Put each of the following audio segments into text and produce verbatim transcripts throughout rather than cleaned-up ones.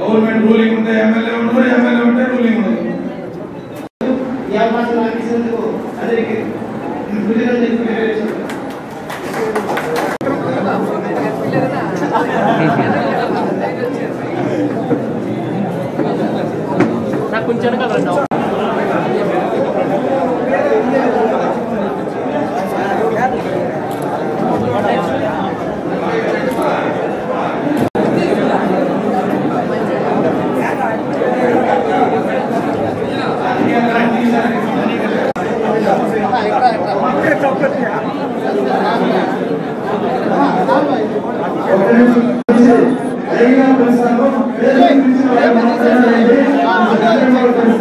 Government ruling on the M L A, M L A on the ruling on the Yaman Lakishan, the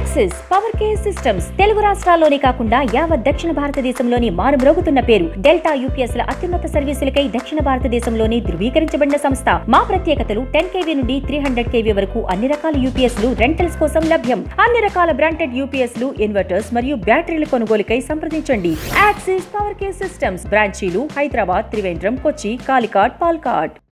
Access Power Care Systems, Telugu rashtralone Kakunda Yava Dakshina Bharat Deshamloni మారుమ్రోగుతున్న పేరు Delta U P S ల అత్యున్నత సర్వీసులకై దక్షిణ భారతదేశంలోని ధృవీకరించబడిన సంస్థ. మా ప్రత్యేకతలు పది KV నుండి మూడు వందల కేవీ వరకు అన్ని రకాల U P S లు రెంటల్స్ కోసం లభ్యం. అన్ని రకాల బ్రాండెడ్ U P S లు, ఇన్వర్టర్స్ మరియు బ్యాటరీల కొనుగోలుకై సంప్రదించండి. Access Power Care Systems బ్రాంచీలు Hyderabad, Trivandrum, కొచ్చి, కాలికట్, పాల్ఘాట్.